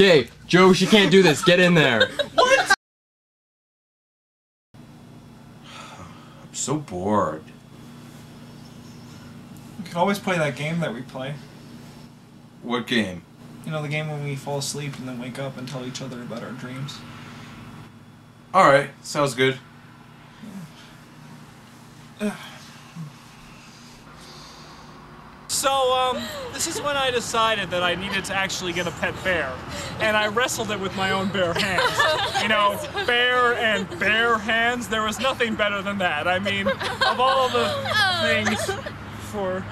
Okay, Joe, she can't do this. Get in there. What? I'm so bored. We can always play that game that we play. What game? You know, the game when we fall asleep and then wake up and tell each other about our dreams. Alright, sounds good. So, this is when I decided that I needed to actually get a pet bear. And I wrestled it with my own bare hands. You know, bear and bare hands, there was nothing better than that. I mean, of all the things for...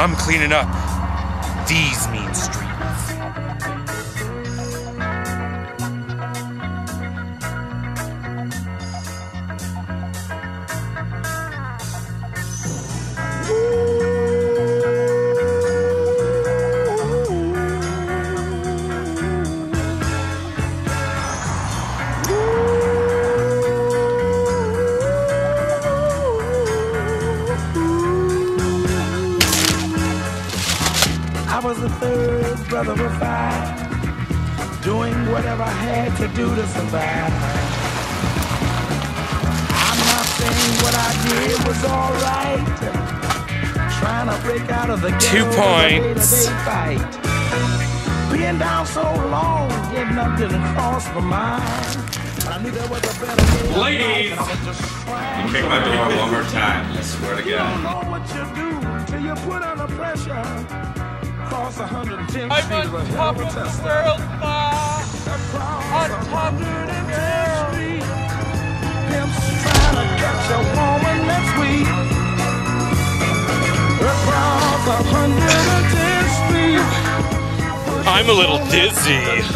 I'm cleaning up these mean streets. I was the third brother of five, doing whatever I had to do to survive. I'm not saying what I did was alright, trying to break out of the ghetto. 2 points. Fight. Being down so long, getting up didn't cross my mind. I knew there was a better way. Ladies! You kick my door one more time, I swear to God. You don't know what you do till you put under pressure. Across 110 feet of a hell of a test. I'm on top of the world, Ma! On top of the world! Pimps trying to catch a woman next week. Across 110 feet. I'm a little dizzy.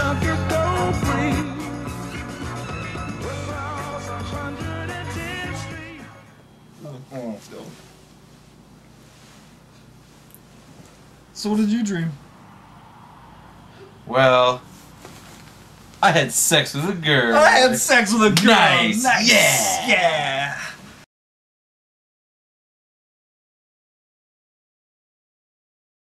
So what did you dream? Well, I had sex with a girl. Nice! Yeah! Yeah!